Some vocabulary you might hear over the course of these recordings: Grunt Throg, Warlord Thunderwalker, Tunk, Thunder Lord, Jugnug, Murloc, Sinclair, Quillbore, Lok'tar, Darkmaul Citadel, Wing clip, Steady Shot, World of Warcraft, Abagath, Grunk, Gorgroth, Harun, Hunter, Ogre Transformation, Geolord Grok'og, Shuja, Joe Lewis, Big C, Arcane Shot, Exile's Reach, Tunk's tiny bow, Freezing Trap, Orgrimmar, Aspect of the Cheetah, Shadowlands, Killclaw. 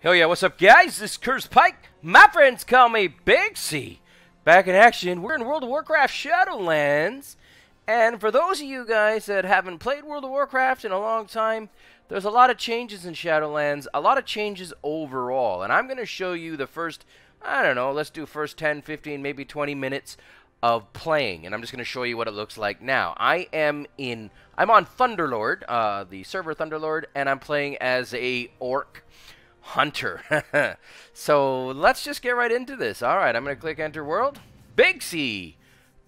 Hell yeah, what's up guys? This is Curtis Pyke. My friends call me Big C. Back in action, we're in World of Warcraft Shadowlands. And for those of you guys that haven't played World of Warcraft in a long time, there's a lot of changes in Shadowlands, a lot of changes overall. And I'm going to show you the first, I don't know, let's do first 10, 15, maybe 20 minutes of playing. And I'm just going to show you what it looks like now. I'm on Thunder Lord, the server Thunder Lord, and I'm playing as a Orc Hunter. So let's just get right into this. Alright, I'm going to click Enter World. Big C!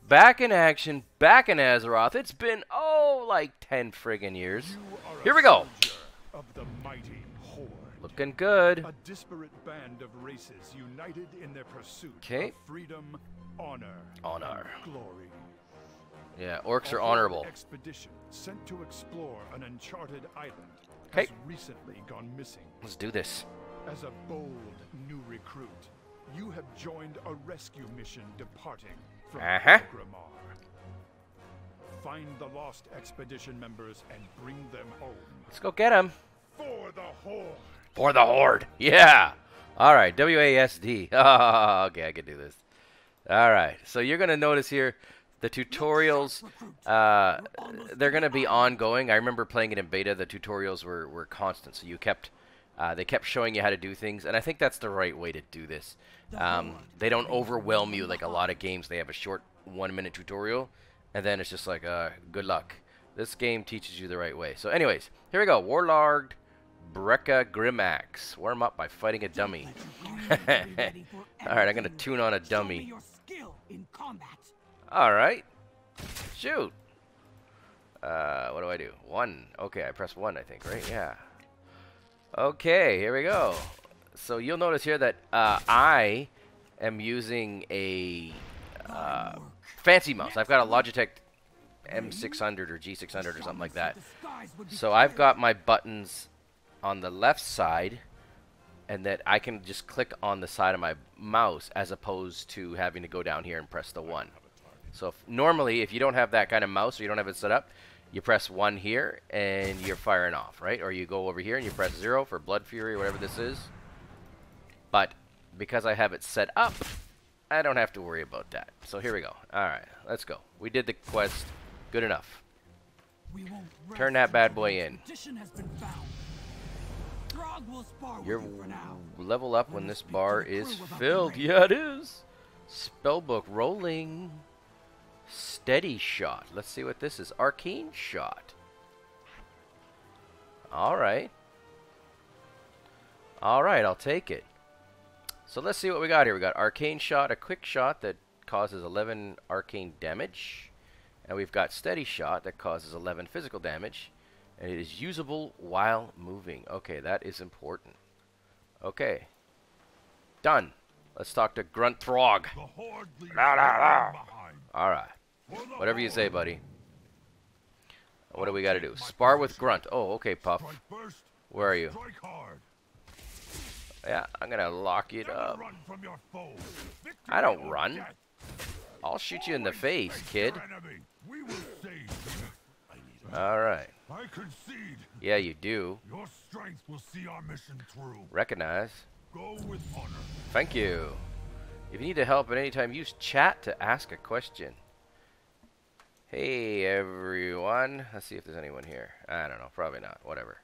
Back in action, back in Azeroth. It's been, oh, like 10 friggin' years. Here we go! Of the mighty horde. Looking good. A disparate band of races united in their pursuit of freedom, honor. Glory. Yeah, orcs are honorable. Expedition sent to explore an uncharted island. Has recently gone missing. Let's do this. As a bold new recruit, you have joined a rescue mission departing from Orgrimmar. Find the lost expedition members and bring them home. Let's go get them. For the horde. For the horde. Yeah. All right. WASD. Oh, okay, I can do this. All right. So you're gonna notice here. The tutorials, they're going to be ongoing. I remember playing it in beta. The tutorials were constant, so you kept, they kept showing you how to do things, and I think that's the right way to do this. They don't overwhelm you like a lot of games. They have a short 1-minute tutorial, and then it's just like, good luck. This game teaches you the right way. So anyways, here we go. Warlord Breka Grimaxe. Warm up by fighting a dummy. All right, I'm going to tune on a dummy. Show me your skill in combat. All right, shoot. What do I do? One. Okay, I press one, I think, right? Yeah. Okay, here we go. So you'll notice here that I am using a fancy mouse. I've got a Logitech M600 or G600 or something like that. So I've got my buttons on the left side, and that I can just click on the side of my mouse as opposed to having to go down here and press the one. So normally, if you don't have that kind of mouse or you don't have it set up, you press 1 here and you're firing off, right? Or you go over here and you press 0 for Blood Fury or whatever this is. But because I have it set up, I don't have to worry about that. So here we go. All right, let's go. We did the quest. Good enough. Turn that bad boy in. You're level up when this bar is filled. Yeah, it is. Spellbook rolling. Steady Shot. Let's see what this is. Arcane Shot. Alright. Alright, I'll take it. So let's see what we got here. We got Arcane Shot, a quick shot that causes 11 arcane damage. And we've got Steady Shot that causes 11 physical damage. And it is usable while moving. Okay, that is important. Okay. Done. Let's talk to Grunt Throg. Alright. Whatever you say, buddy. What do we got to do? Spar with Grunt. Oh, okay, Puff. Where are you? Yeah, I'm going to lock it up. I don't run. I'll shoot you in the face, kid. Alright. Yeah, you do. Recognize. Thank you. If you need help at any time, use chat to ask a question. Hey, everyone. Let's see if there's anyone here. I don't know. Probably not. Whatever.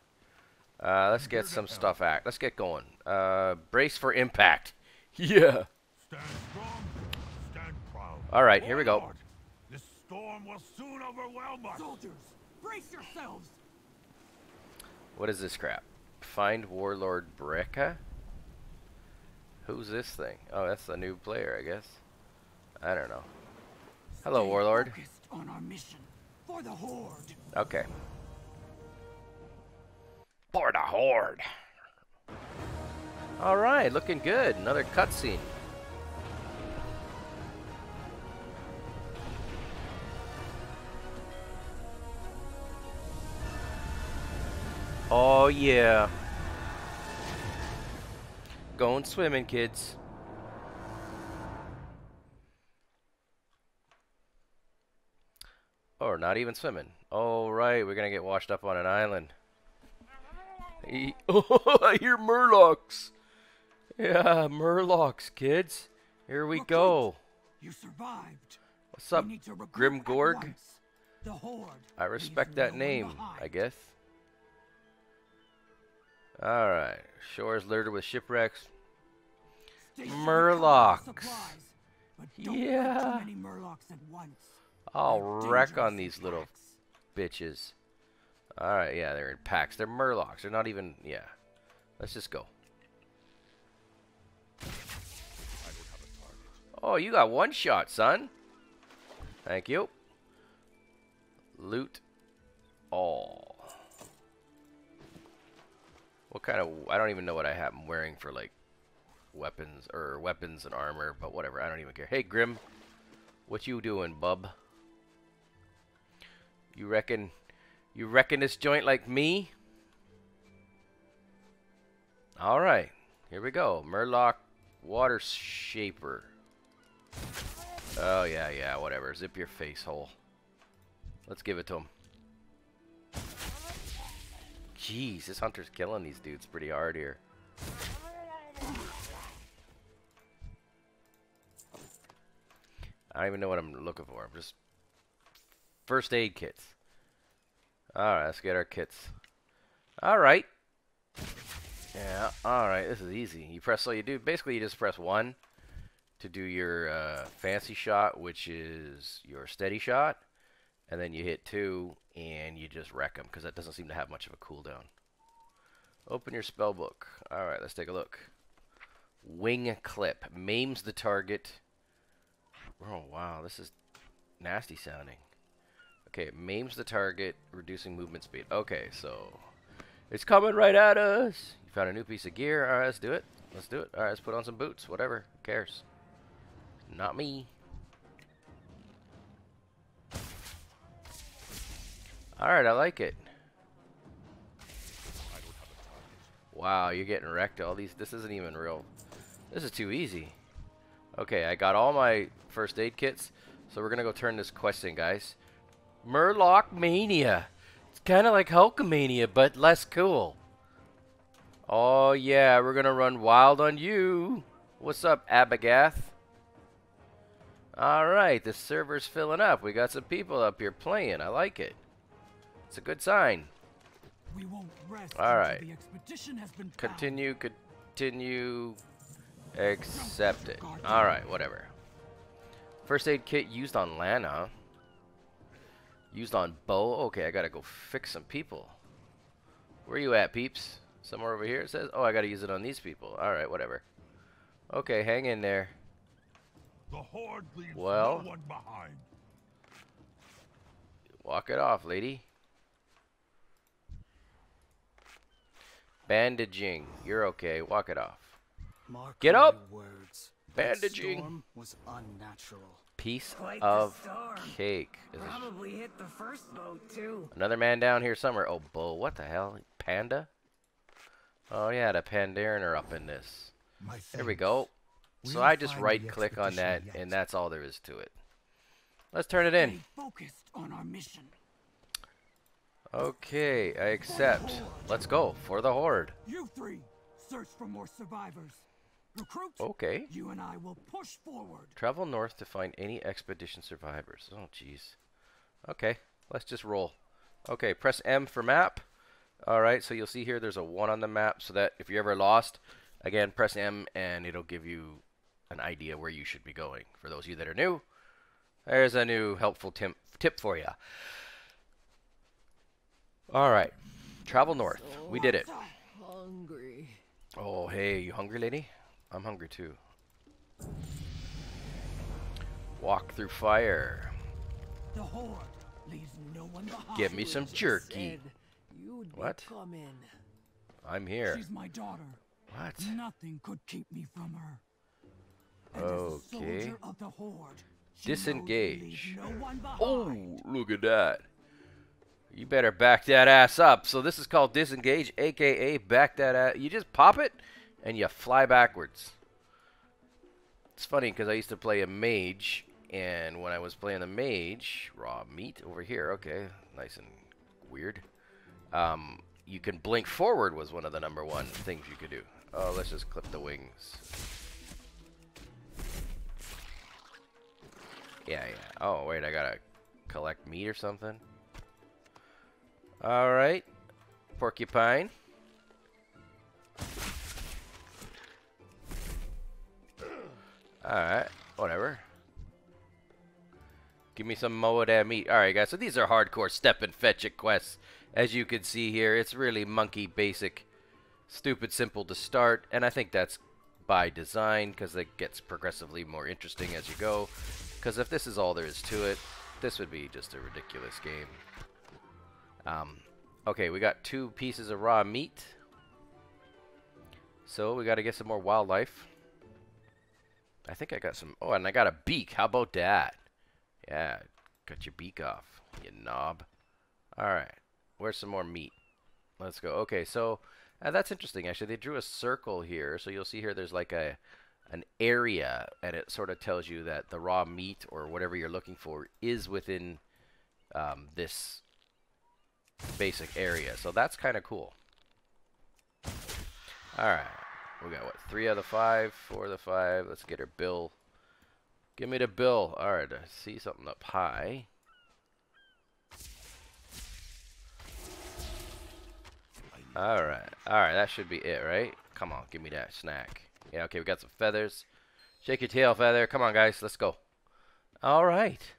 Let's get some stuff out. Let's get going. Brace for impact. Yeah. Stand strong. Stand proud. All right. Here we go. This storm will soon overwhelm us. Soldiers, brace yourselves. What is this crap? Find Warlord Breka? Who's this thing? Oh, that's a new player, I guess. I don't know. Hello, Warlord. On our mission for the horde. Okay. For the horde. All right, looking good. Another cutscene. Oh yeah. Going swimming, kids. Or not even swimming. All right, we're gonna get washed up on an island. I hear Murlocs. Yeah, Murlocs, kids. Here we go. You survived. What's up, Grimgorg? The Horde. I respect that name, I guess. Alright. Shores littered with shipwrecks. Murlocs. Yeah. I'll wreck on these little bitches. Alright, yeah, they're in packs. They're Murlocs. They're not even... Yeah. Let's just go. Oh, you got one shot, son. Thank you. Loot all. What kind of... I don't even know what I have. I'm wearing for, like, weapons or weapons and armor, but whatever. I don't even care. Hey, Grim. What you doing, bub? You reckon... You reckon this joint like me? Alright. Here we go. Murloc Water Shaper. Oh, yeah, yeah, whatever. Zip your face hole. Let's give it to him. Jeez, this hunter's killing these dudes pretty hard here. I don't even know what I'm looking for. I'm just... First aid kits. Alright, let's get our kits. Alright. Yeah, alright, this is easy. You press all you do. Basically, you just press 1 to do your fancy shot, which is your steady shot. And then you hit 2, and you just wreck them, because that doesn't seem to have much of a cooldown. Open your spell book. Alright, let's take a look. Wing clip. Maims the target. Oh, wow, this is nasty sounding. Okay, maims the target, reducing movement speed. Okay, so it's coming right at us. You found a new piece of gear. All right, let's do it. Let's do it. All right, let's put on some boots. Whatever. Who cares? Not me. All right, I like it. Wow, you're getting wrecked. All these. This isn't even real. This is too easy. Okay, I got all my first aid kits, so we're gonna go turn this quest in, guys. Murloc Mania. It's kind of like Hulkamania, but less cool. Oh, yeah. We're going to run wild on you. What's up, Abagath? All right. The server's filling up. We got some people up here playing. I like it. It's a good sign. We won't rest. All right. The expedition has been continue. Accept it. All right. Whatever. First aid kit used on Lana. Used on Bo. Okay, I gotta go fix some people. Where you at, peeps? Somewhere over here it says? Oh, I gotta use it on these people. Alright, whatever. Okay, hang in there. The Horde leaves no one behind. Walk it off, lady. Bandaging. You're okay. Walk it off. Mark Get up! Words. Bandaging. That storm was unnatural. Piece of cake. Probably hit the first boat too. Another man down here somewhere. Oh, Bo, what the hell? Panda? Oh yeah, the Pandaren are up in this. There we go. So I just right-click on that, and that's all there is to it. Let's turn it in. Focused on our mission. Okay, I accept. Let's go for the Horde. You three, search for more survivors. Recruit. Okay. You and I will push forward. Travel north to find any expedition survivors. Oh, jeez. Okay, let's just roll. Okay, press M for map. All right, so you'll see here there's a 1 on the map, so that if you're ever lost, again, press M, and it'll give you an idea where you should be going. For those of you that are new, there's a new helpful tip for you. All right, travel north. We did it. Hungry. Oh, hey, you hungry, lady? I'm hungry too. Walk through fire. The Horde leaves no one behind. Give me some jerky. What? I'm here. She's my daughter. What? Nothing could keep me from her. And okay. As a soldier of the Horde, disengage. No one behind. Oh, look at that. You better back that ass up. So this is called disengage, aka back that ass. You just pop it. And you fly backwards. It's funny because I used to play a mage, and when I was playing a mage, raw meat over here, okay, nice and weird. You can blink forward was one of the #1 things you could do. Let's just clip the wings. Yeah, yeah. Oh, wait, I gotta collect meat or something. Alright. Porcupine. Alright, whatever. Give me some more of that meat. Alright, guys, so these are hardcore step and fetch it quests. As you can see here, it's really monkey basic, stupid simple to start, and I think that's by design because it gets progressively more interesting as you go. Because if this is all there is to it, this would be just a ridiculous game. Okay, we got 2 pieces of raw meat. So we got to get some more wildlife. I think I got some... Oh, and I got a beak. How about that? Yeah, cut your beak off, you knob. Alright, where's some more meat? Let's go. Okay, so that's interesting, actually. They drew a circle here. So you'll see here there's like an area, and it sort of tells you that the raw meat or whatever you're looking for is within this basic area. So that's kind of cool. Alright. We got, what, 3 out of 5? 4 out of 5. Let's get her bill. Give me the bill. Alright, I see something up high. Alright. Alright, that should be it, right? Come on, give me that snack. Yeah, okay, we got some feathers. Shake your tail, feather. Come on, guys, let's go. Alright.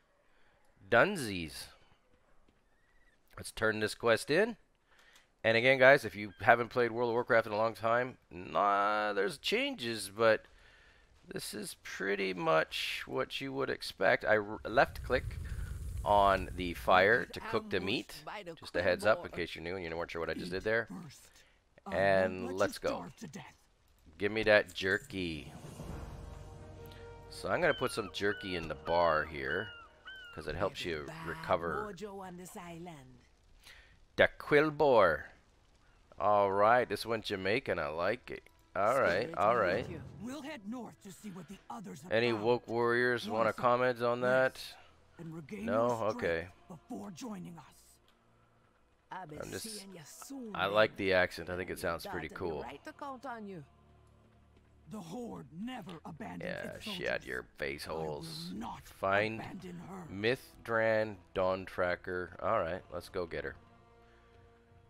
Dunsies. Let's turn this quest in. And again, guys, if you haven't played World of Warcraft in a long time, nah, there's changes, but this is pretty much what you would expect. I left-click on the fire to cook the meat. Just a heads up in case you're new and you weren't sure what I just did there. And let's go. Give me that jerky. So I'm going to put some jerky in the bar here because it helps you recover. The Quillbore. Alright, this one's Jamaican. I like it. Alright, alright. We'll head north to see what the others are. Any woke warriors want to comment on that? No? Okay. Before joining us. I like the accent. I think it sounds pretty cool. The Horde never abandoned its soldiers. Yeah, shut your face holes. Find Mithrand Dawntracker. Alright, let's go get her.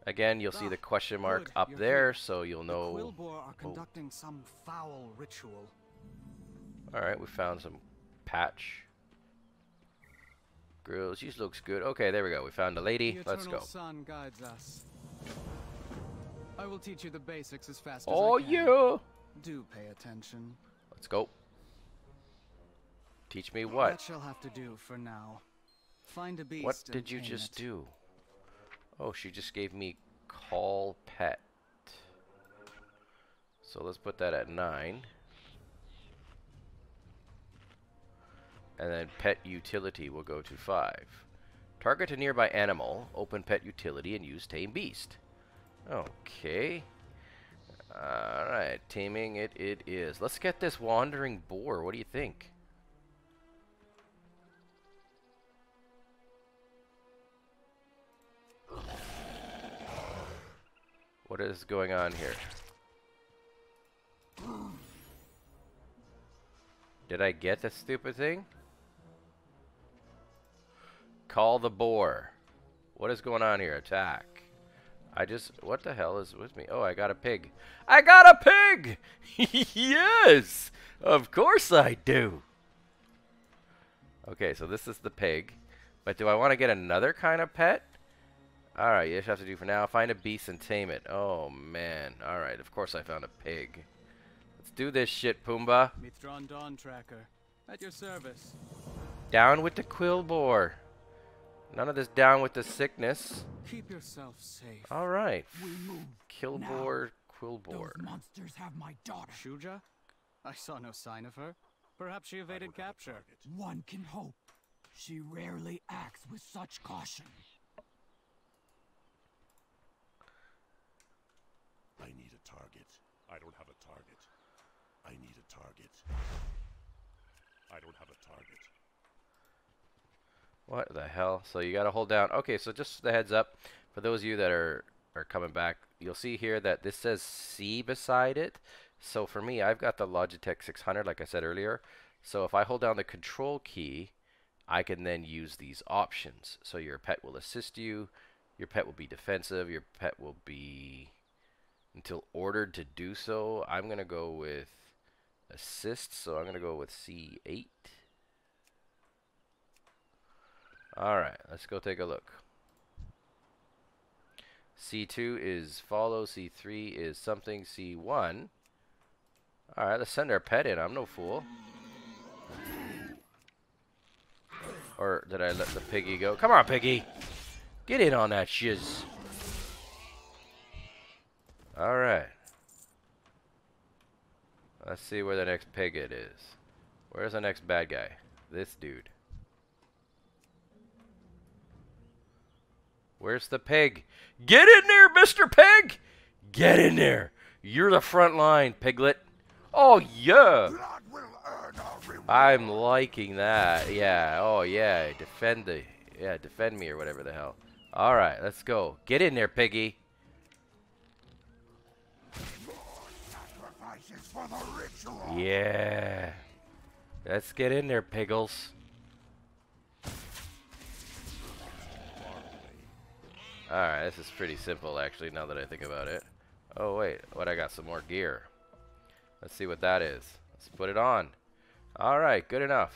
Again, you'll see the question mark up there, so you'll know. The Quillbore are conducting some foul ritual. All right, we found some patch. Grills, these looks good. Okay, there we go. We found a lady. Let's go. Sun guides us. I will teach you the basics as fast as I can. Oh, yeah. Do pay attention. Let's go. Teach me what? That shall have to do for now. Find a beast. What did you just do? Oh, she just gave me call pet. So let's put that at 9. And then pet utility will go to 5. Target a nearby animal, open pet utility, and use tame beast. Okay. Alright, taming it is. Let's get this wandering boar. What do you think? What is going on here? Did I get the stupid thing? Call the boar. What is going on here? Attack. What the hell is with me? Oh, I got a pig. I got a pig! Yes! Of course I do! Okay, so this is the pig. But do I want to get another kind of pet? Alright, you just have to do for now. Find a beast and tame it. Oh, man. Alright, of course I found a pig. Let's do this shit, Pumbaa. Mithrand Dawntracker, at your service. Down with the Quillbore. None of this down with the sickness. Keep yourself safe. Alright. Killbore, Quillbore. Those monsters have my daughter. Shuja? I saw no sign of her. Perhaps she evaded capture. One can hope. She rarely acts with such caution. I need a target. I don't have a target. I need a target. I don't have a target. What the hell? So you gotta hold down. Okay, so just the heads up for those of you that are are coming back. You'll see here that this says C beside it. So for me, I've got the Logitech 600, like I said earlier. So if I hold down the control key, I can then use these options. So your pet will assist you, your pet will be defensive, your pet will be until ordered to do so. I'm going to go with assist, so I'm going to go with C8. Alright, let's go take a look. C2 is follow, C3 is something, C1. Alright, let's send our pet in, I'm no fool. Or did I let the piggy go? Come on, piggy! Get in on that shiz! Alright. Let's see where the next pig it is. Where's the next bad guy? This dude. Where's the pig? Get in there, Mr. Pig! Get in there! You're the front line, piglet. Oh, yeah! I'm liking that. Yeah, oh, yeah. Defend me or whatever the hell. Alright, let's go. Get in there, piggy. Yeah. Let's get in there, piggles. Alright, this is pretty simple, actually, now that I think about it. Oh, wait. What, I got some more gear. Let's see what that is. Let's put it on. Alright, good enough.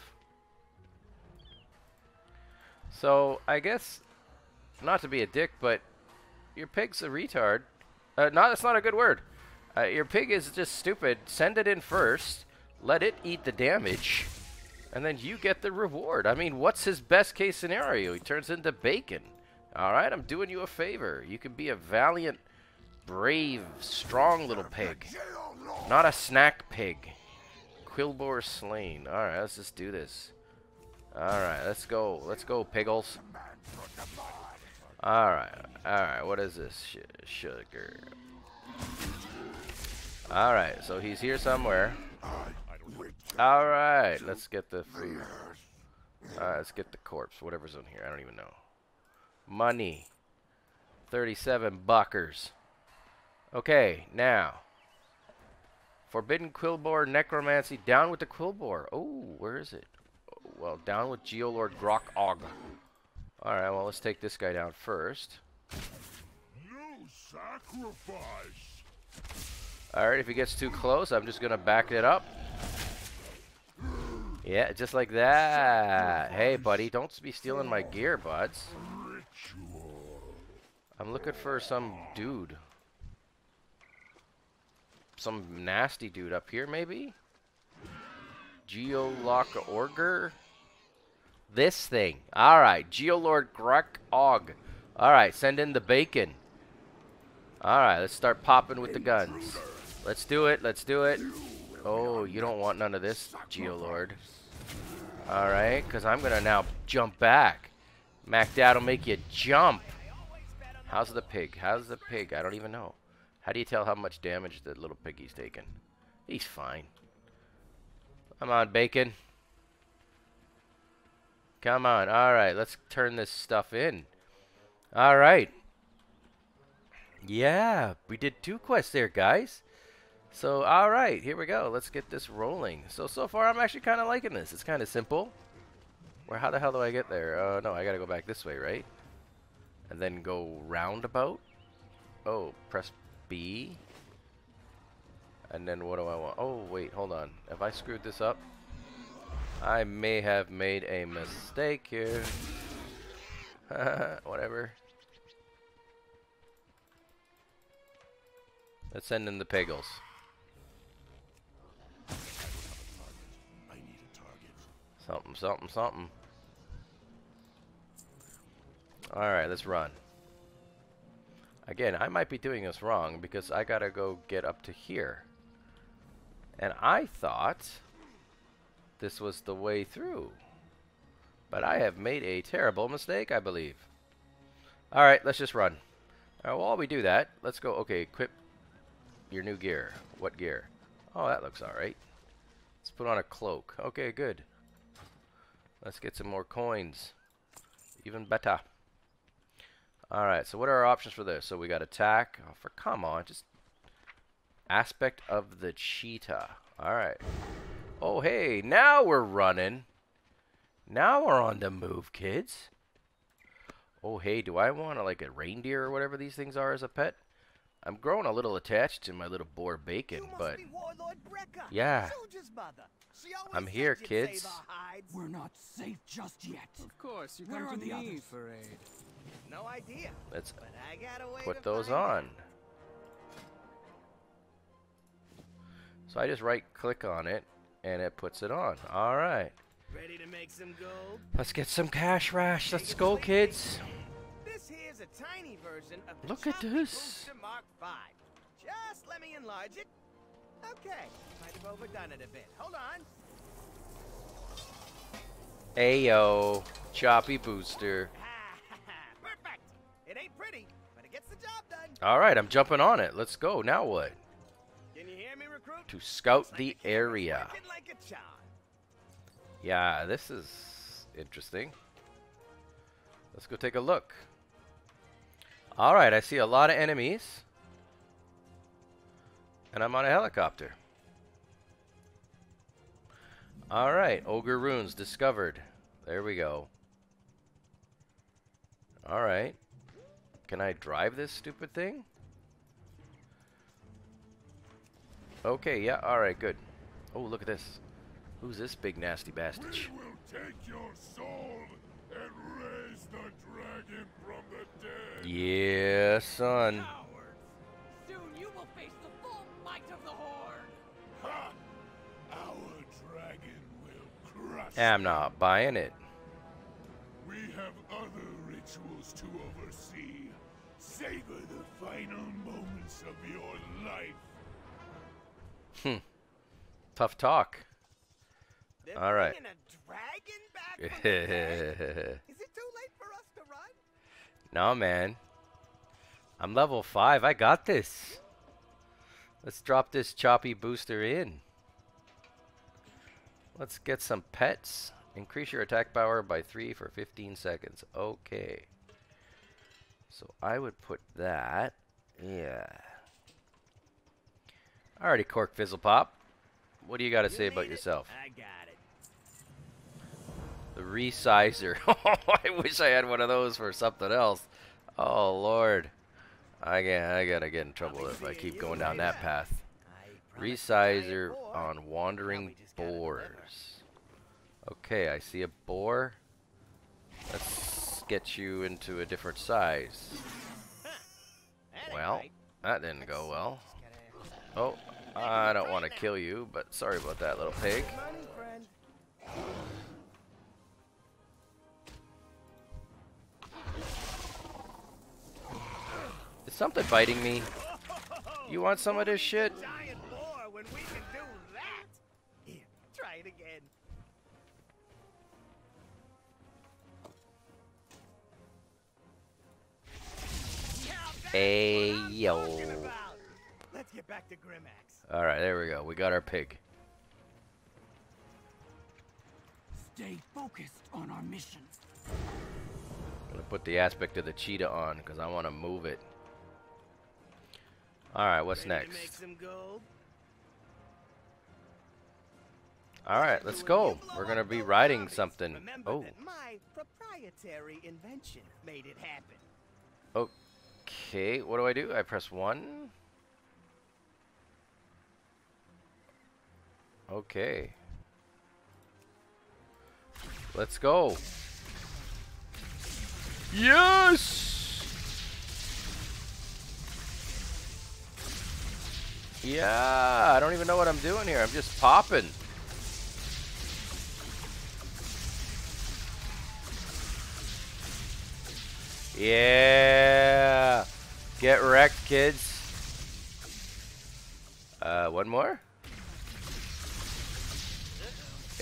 So, I guess, not to be a dick, but your pig's a retard. No, that's not a good word. Your pig is just stupid. Send it in first, let it eat the damage, and then you get the reward. I mean, what's his best case scenario? He turns into bacon. Alright, I'm doing you a favor. You can be a valiant, brave, strong little pig. Not a snack pig. Quillbore slain. Alright, let's just do this. Alright, let's go. Let's go, piggles. Alright, alright, what is this? Sugar. Alright, so he's here somewhere. Alright, let's get the food. Alright, let's get the corpse. Whatever's in here, I don't even know. Money. 37 buckers. Okay, now. Forbidden Quillbore Necromancy. Down with the Quillbore. Oh, where is it? Well, down with Geolord Grok'og. Alright, well, let's take this guy down first. No sacrifice. Alright, if he gets too close, I'm just going to back it up. Yeah, just like that. Hey, buddy, don't be stealing my gear, buds. I'm looking for some dude. Some nasty dude up here, maybe? Geolock Orger? This thing. Alright, Geolord Grok'og. Alright, send in the bacon. Alright, let's start popping with the guns. Let's do it, let's do it. Oh, you don't want none of this, Geolord. Alright, because I'm going to now jump back. Mac Dad'll make you jump. How's the pig? How's the pig? I don't even know. How do you tell how much damage the little piggy's taken? He's fine. Come on, bacon. Come on. All right, let's turn this stuff in. All right. Yeah, we did 2 quests there, guys. So, all right, here we go. Let's get this rolling. So far, I'm actually kind of liking this. It's kind of simple. Where? How the hell do I get there? Oh, no, I got to go back this way, right? And then go roundabout. Oh, press B. And then what do I want? Oh, wait, hold on. Have I screwed this up? I may have made a mistake here. Whatever. Let's send in the piggles. Something, something, something. Alright, let's run. Again, I might be doing this wrong because I gotta go get up to here. And I thought this was the way through. But I have made a terrible mistake, I believe. Alright, let's just run. All right, while we do that, let's go. Okay, equip your new gear. What gear? Oh, that looks alright. Let's put on a cloak. Okay, good. Let's get some more coins. Even better. Alright, so what are our options for this? So we got attack. Oh, for come on, just Aspect of the Cheetah. Alright. Oh, hey, now we're running. Now we're on the move, kids. Oh, hey, do I want like a reindeer or whatever these things are as a pet? I'm growing a little attached to my little boar Bacon, but yeah, I'm here, kids. We're not safe just yet. Of course, you come to me for aid. No idea. Let's put those on. So I just right-click on it, and it puts it on. All right. Ready to make some gold? Let's get some cash rash. Let's go, kids. This here's a tiny version of look at this. Mark 5. Just let me enlarge it. Okay. Might have overdone it a bit. Hold on. Ayo, choppy booster. Perfect. It ain't pretty, but it gets the job done. All right, I'm jumping on it. Let's go. Now what? Can you hear me, recruit? To scout the area. Yeah, this is interesting. Let's go take a look. Alright, I see a lot of enemies. And I'm on a helicopter. Alright, Ogre Runes discovered. There we go. Alright. Can I drive this stupid thing? Okay, yeah, alright, good. Oh, look at this. Who's this big nasty bastard? We will take your soul and raise the dragon from the dead. Yeah, son. Cowards. Soon you will face the full might of the Horde. Ha! Our dragon will crush. I'm not buying it. We have other rituals to oversee. Savor the final moments of your life. Hmm. Tough talk. All right. Is it too late for us to run? No, man. I'm level 5. I got this. Let's drop this choppy booster in. Let's get some pets. Increase your attack power by 3 for 15 seconds. Okay. So I would put that. Yeah. Alrighty, Cork Fizzle Pop. What do you got to say about yourself? I got it. The resizer. Oh, I wish I had one of those for something else. Oh Lord, I gotta get in trouble if I keep going down that path. Resizer on wandering boars. Okay, I see a boar. Let's get you into a different size. Well, that didn't go well. Oh, I don't want to kill you, but sorry about that, little pig. Is something biting me? You want some of this shit? Try it again. Hey yo. Let's get back to Grimaxe. All right, there we go. We got our pig. Stay focused on our mission. I'm gonna put the Aspect of the Cheetah on because I want to move it. All right, what's next? All right, let's go. We're gonna be riding something. Oh. My proprietary invention made it happen. Okay, what do? I press 1. Okay. Let's go. Yes! Yeah, I don't even know what I'm doing here. I'm just popping. Yeah. Get wrecked, kids. One more?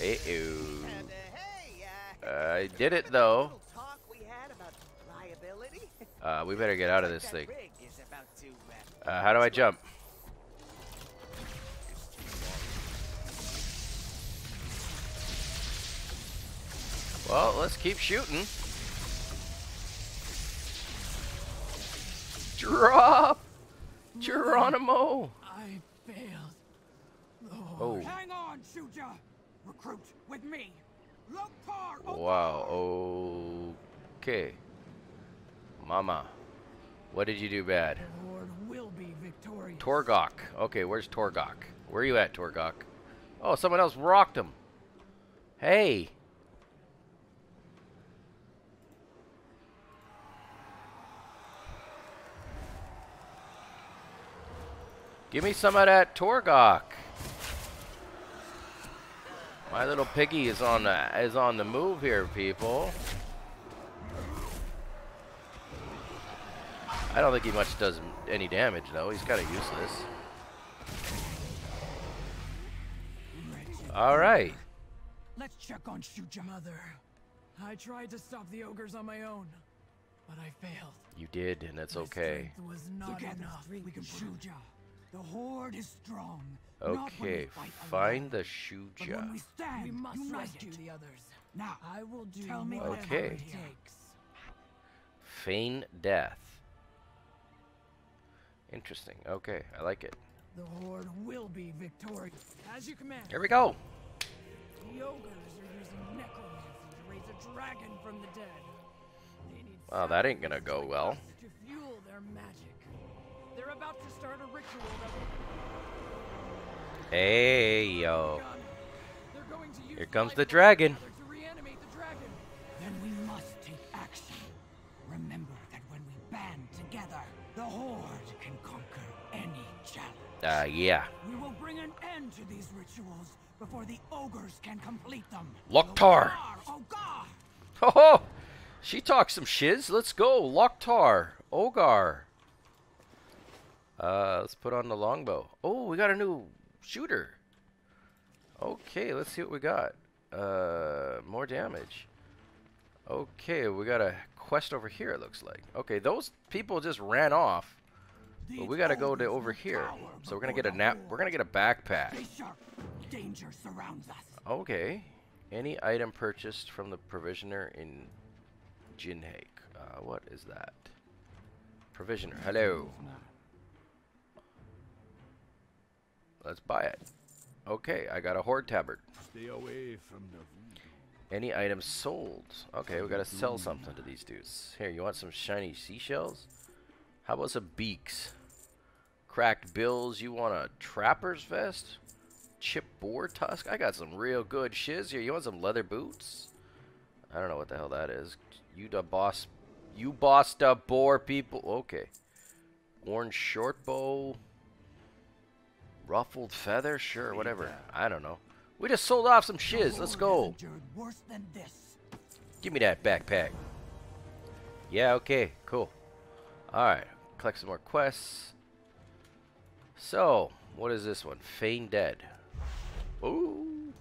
I did it though. We better get out of this thing. How do I jump? Well, let's keep shooting. Drop! Geronimo! I failed. Lord. Oh. Hang on, Shuja! Recruit with me! Wow, okay. Mama, what did you do bad? The Lord will be victorious. Torgok. Okay, where's Torgok? Where are you at, Torgok? Oh, someone else rocked him. Hey! Give me some of that Torgok. My little piggy is on the move here, people. I don't think he much does any damage though. He's kind of useless. All right. Let's check on Shuja. Mother, I tried to stop the ogres on my own, but I failed. You did, and that's okay. It was not enough. We can Shuja. The horde is strong. Okay, find the Shuja. We must rescue the others. Now, I will do okay. Feign death. Interesting. Okay, I like it. The horde will be victorious. As you command. Here we go. The ogres are using necromancy to raise a dragon from the dead. They need that ain't gonna go well. To fuel their magic. They're about to start a ritual that will... Hey, yo. Here comes the dragon. To reanimate the dragon. Then we must take action. Remember that when we band together, the horde can conquer any challenge. Yeah. We will bring an end to these rituals before the ogres can complete them. Lok'tar. Ho ho! She talks some shiz. Let's go. Lok'tar. Ogar. Let's put on the longbow. Oh, we got a new shooter. Okay, let's see what we got. More damage. Okay, we got a quest over here, it looks like. Okay, those people just ran off. But we gotta go to over here. So we're gonna get a backpack. Danger surrounds us. Okay. Any item purchased from the provisioner in Jinhaik. What is that? Provisioner. Hello. Let's buy it. Okay, I got a horde tabard. Stay away from the... Any item sold. Okay, we gotta sell something to these dudes. Here, you want some shiny seashells? How about some beaks? Cracked bills. You want a trapper's vest? Chip boar tusk? I got some real good shiz here. You want some leather boots? I don't know what the hell that is. You da boss. You boss da boar people. Okay. Worn short bow. Ruffled feather? Sure, whatever. I don't know. We just sold off some shiz. Let's go. Give me that backpack. Yeah, okay. Cool. Alright. Collect some more quests. So, what is this one? Feign dead. Ooh.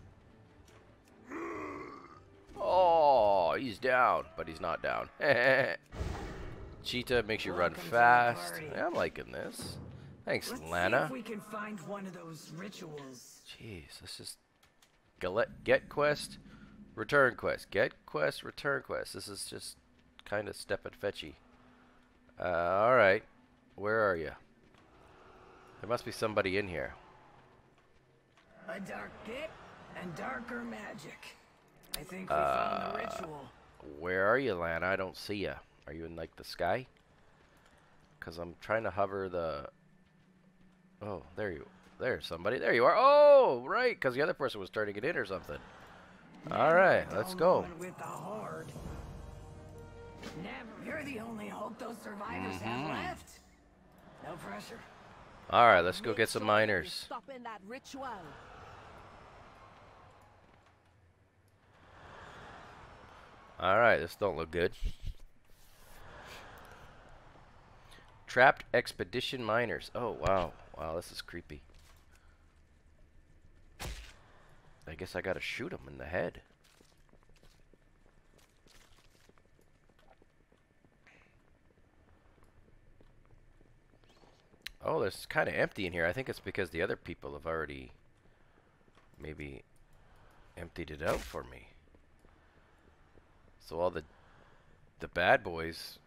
Oh, he's down. But he's not down. Cheetah makes you run fast. Yeah, I'm liking this. Thanks, Lana. See if we can find one of those rituals. Jeez, let's just get quest, return quest, get quest, return quest. This is just kind of step and fetchy. All right, where are you? There must be somebody in here. A dark pit and darker magic. I think we found the ritual. Where are you, Lana? I don't see you. Are you in like the sky? Because I'm trying to hover the. Oh, there you, there's somebody. There you are. Oh, right, because the other person was turning it in or something. All right, let's go. With the horde. You're the only hope those survivors have left. No pressure. All right, let's go get some miners. Stop in that ritual. All right, this don't look good. Trapped expedition miners. Oh, wow. Wow, this is creepy. I guess I gotta shoot him in the head. Oh, there's kind of empty in here. I think it's because the other people have already maybe emptied it out for me. So all the bad boys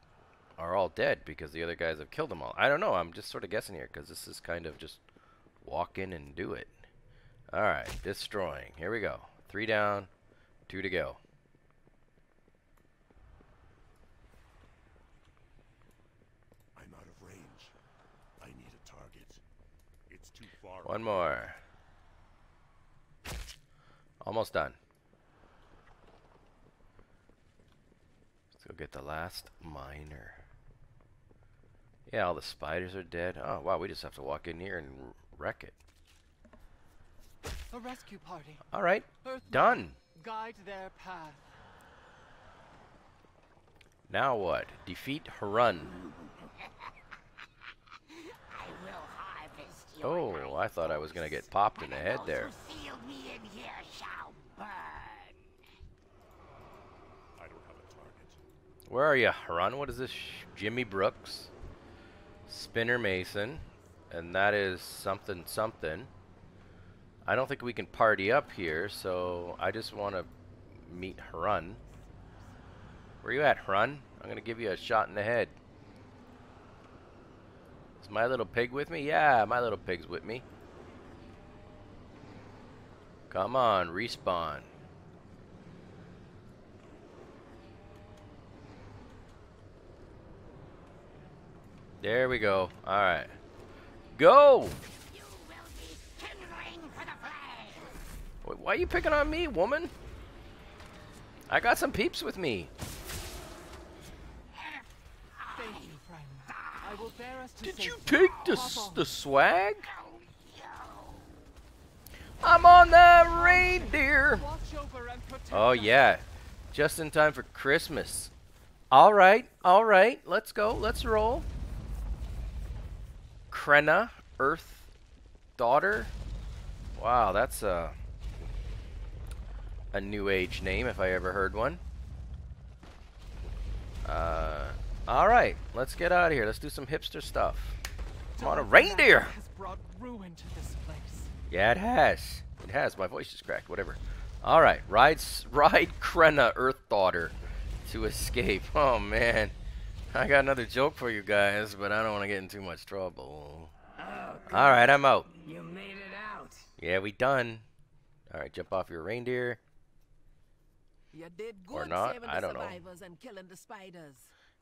are all dead because the other guys have killed them all. I don't know. I'm just sort of guessing here because this is kind of just walk in and do it. All right. Destroying. Here we go. 3 down. 2 to go. I'm out of range. I need a target. It's too far. One more. Almost done. Let's go get the last miner. Yeah, all the spiders are dead. Oh, wow, we just have to walk in here and wreck it. A rescue party. All right, done. Guide their path. Now what? Defeat Harun. I will harvest you. Oh, I thought I was going to get popped in the head there. Where are you, Harun? What is this? Jimmy Brooks, Spinner Mason, and that is something something. I don't think we can party up here, so I just want to meet Harun. Where you at, Harun? I'm going to give you a shot in the head. Is my little pig with me? Yeah, my little pig's with me. Come on, respawn. There we go. All right, go. You will be kindling for the flag. Wait, why are you picking on me, woman? I got some peeps with me. Thank you, friend. I will bear us to Did you take the swag? I'm on the reindeer. Oh yeah, just in time for Christmas. All right, let's go, let's roll. Krenna Earthdaughter. Wow, that's a new age name if I ever heard one. All right, let's get out of here. Let's do some hipster stuff. Come on, a reindeer. Has brought ruin to this place. Yeah, it has. It has. My voice is cracked. Whatever. All right, ride Krenna Earthdaughter to escape. Oh man. I got another joke for you guys, but I don't want to get in too much trouble. Oh, all right, I'm out. You made it out. Yeah, we done. All right, jump off your reindeer. You did good, or not? I don't know. And killing the spiders.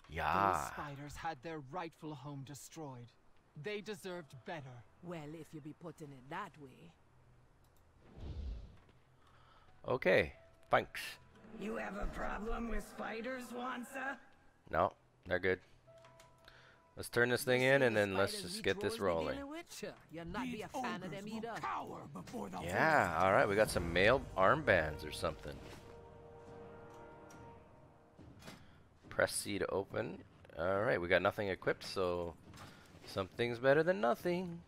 Yeah. Those spiders had their rightful home destroyed. They deserved better. Well, if you be putting it that way. Okay, thanks. You have a problem with spiders, Wansa? No. They're good. Let's turn this thing in and then let's just get this rolling. Yeah, alright, we got some male armbands or something. Press C to open. Alright, we got nothing equipped, so something's better than nothing.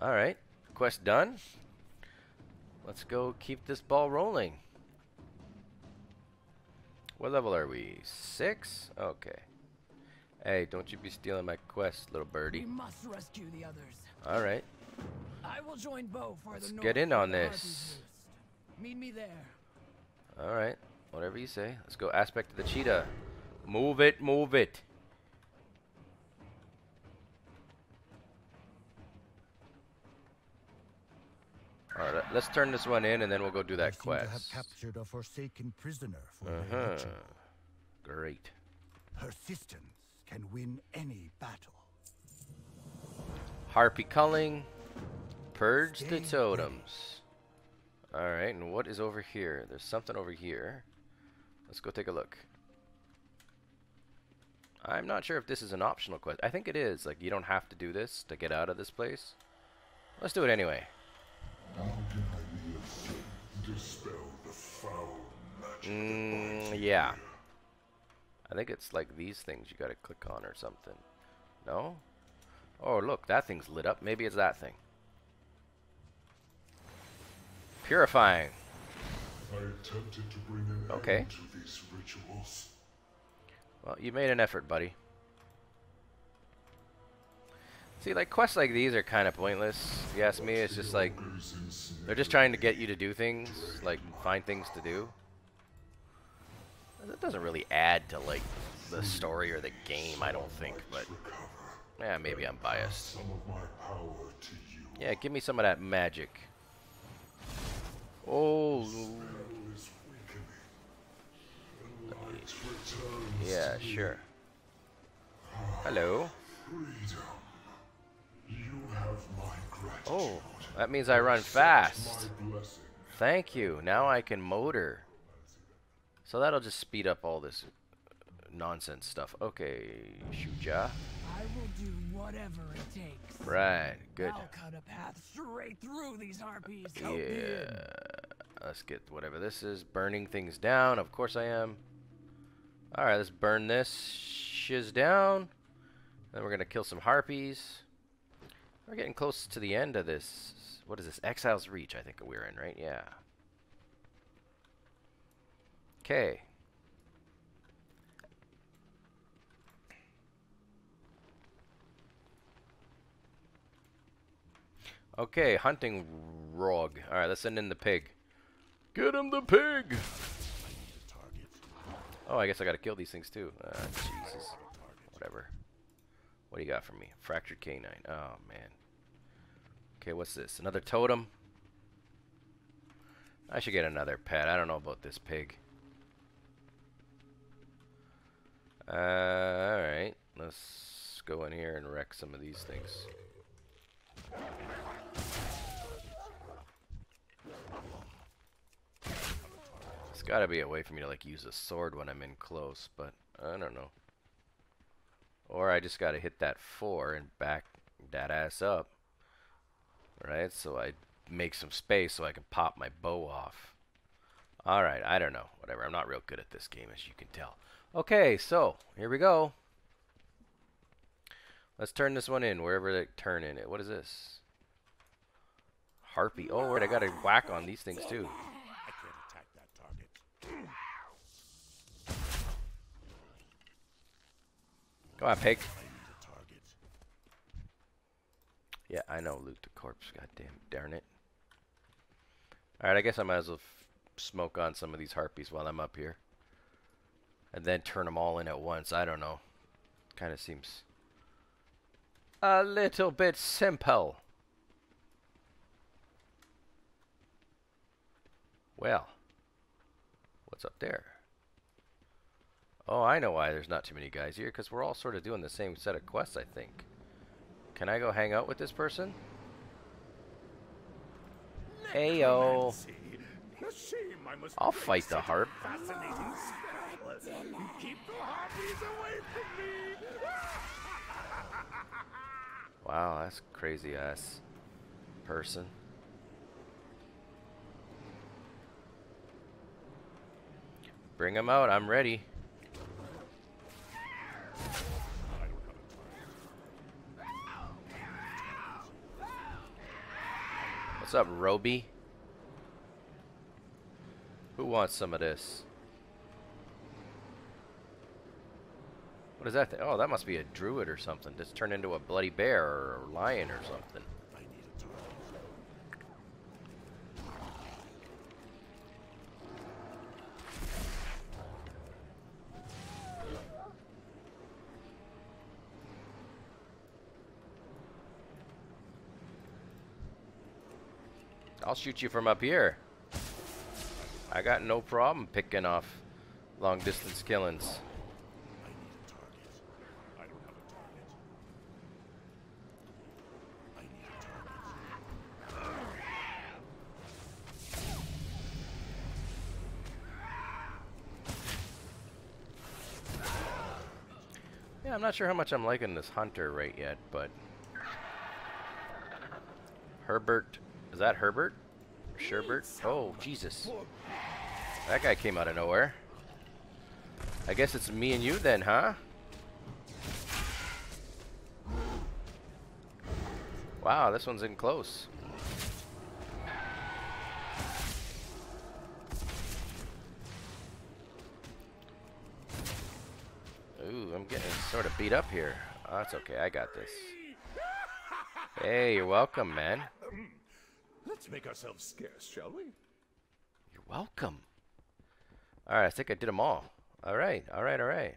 Alright, quest done. Let's go keep this ball rolling. What level are we? 6? Okay. Hey, don't you be stealing my quest, little birdie. We must rescue the others. All right. I will join Bo for Let's get in on this. Meet me there. All right. Whatever you say. Let's go Aspect of the Cheetah. Move it, move it. All right. Let's turn this one in and then we'll go do that quest. Have captured a forsaken prisoner for Great. Persistence can win any battle. Harpy culling, purge the totems. All right, and what is over here? There's something over here. Let's go take a look. I'm not sure if this is an optional quest. I think it is. Like, you don't have to do this to get out of this place. Let's do it anyway. How can I be of sin? Dispel the foul magic yeah. I think it's like these things you gotta click on or something. No? Oh look, that thing's lit up. Maybe it's that thing. Purifying. I attempted to bring an end to these rituals. Well, you made an effort, buddy. See, like quests like these are kind of pointless. If you ask me, it's just like they're just trying to get you to do things, like find things to do. That doesn't really add to like the story or the game, I don't think, but yeah, maybe I'm biased. Yeah, give me some of that magic. Oh, yeah, sure. Hello. Oh, that means I run fast. Thank you. Now I can motor. So that'll just speed up all this nonsense stuff. Okay, Shuja. I will do whatever it takes. Right, good. I'll cut a path straight through these harpies. Yeah. Let's get whatever this is. Burning things down. Of course I am. All right, let's burn this shiz down. Then we're gonna kill some harpies. We're getting close to the end of this. What is this? Exile's Reach, I think we're in, right? Yeah. Okay. Okay, hunting Rog. All right, let's send in the pig. Get him the pig! Oh, I guess I gotta kill these things too. Jesus. Whatever. What do you got for me? Fractured canine. Oh, man. Okay, what's this? Another totem? I should get another pet. I don't know about this pig. Alright. Let's go in here and wreck some of these things. There's gotta be a way for me to like use a sword when I'm in close, but I don't know. Or I just gotta hit that 4 and back that ass up. Right? So I make some space so I can pop my bow off. Alright, I don't know. Whatever. I'm not real good at this game, as you can tell. Okay, so here we go. Let's turn this one in, wherever they turn in it. What is this? Harpy. Oh, right, I got to whack on these things too. I can't attack that target. Come on, pig. Yeah, I know. Loot the corpse. Goddamn, darn it. All right, I guess I might as well smoke on some of these harpies while I'm up here, and then turn them all in at once. I don't know. Kind of seems a little bit simple. Well, what's up there? Oh, I know why there's not too many guys here, because we're all sort of doing the same set of quests, I think. Can I go hang out with this person? Ayo. I'll fight the harp. Keep the harpies away from me. Wow, that's crazy ass person. Bring him out, I'm ready. What's up, Roby? Who wants some of this? What is that thing? Oh, that must be a druid or something. Just turned into a bloody bear or a lion or something. I need a target. I'll shoot you from up here. I got no problem picking off long distance killings. I'm not sure how much I'm liking this hunter right yet, but Herbert, is that Herbert? Sherbert? Oh, Jesus. That guy came out of nowhere. I guess it's me and you then, huh? Wow, this one's in close. Ooh, I'm getting sort of beat up here. Oh, that's okay, I got this. Hey, you're welcome, man. Let's make ourselves scarce, shall we? You're welcome. All right, I think I did them all. All right, all right, all right.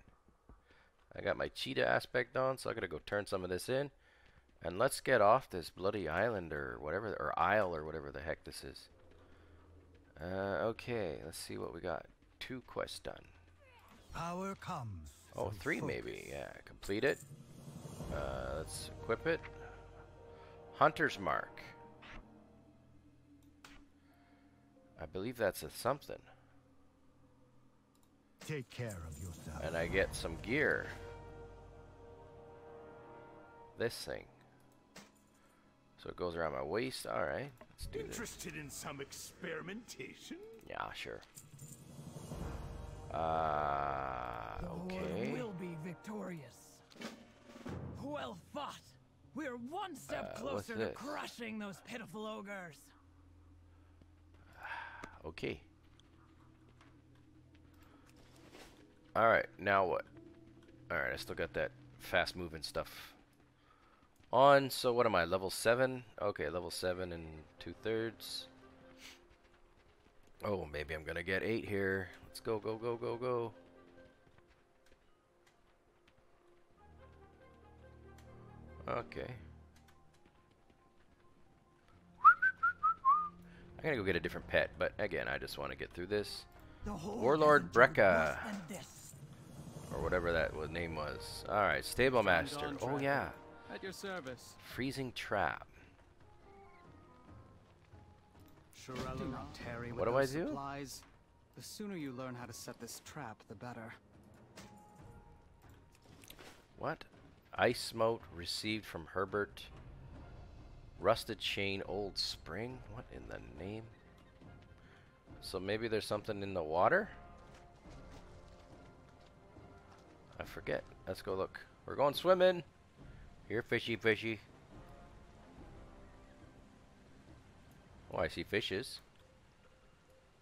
I got my cheetah aspect on, so I gotta go turn some of this in. And let's get off this bloody island or whatever, or isle or whatever the heck this is. Okay, let's see what we got. 2 quests done. Power comes. Oh, 3 focus. Maybe. Yeah, complete it. Let's equip it. Hunter's Mark. I believe that's a something. Take care of yourself. And I get some gear. This thing. So it goes around my waist. All right, let's do this. Interested in some experimentation? Yeah, sure. Okay. The Lord will be victorious. Well fought. We're 1 step closer to crushing those pitiful ogres. Okay. All right, now what? All right, I still got that fast-moving stuff on. So what am I? Level 7. Okay, level 7 and 2/3. Oh, maybe I'm gonna get 8 here. Let's go, go, go, go, go. Okay. I'm gonna go get a different pet, but again, I just want to get through this. Warlord Breka, or whatever that name was. All right, Stable Master. Oh yeah. At your service. Freezing Trap. Do not tarry with those supplies. The sooner you learn how to set this trap, the better. What? Ice mote received from Herbert. Rusted chain, old spring. What in the name? So maybe there's something in the water? I forget. Let's go look. We're going swimming. Here, fishy, fishy. Oh, I see fishes.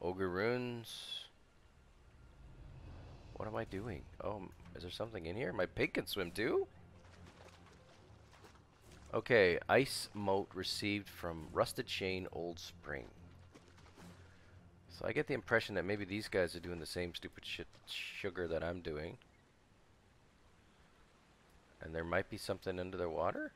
Ogre runes. What am I doing? Oh, is there something in here? My pig can swim too? Okay, ice mote received from Rusted Chain, Old Spring. So I get the impression that maybe these guys are doing the same stupid shit sugar that I'm doing. And there might be something under the water?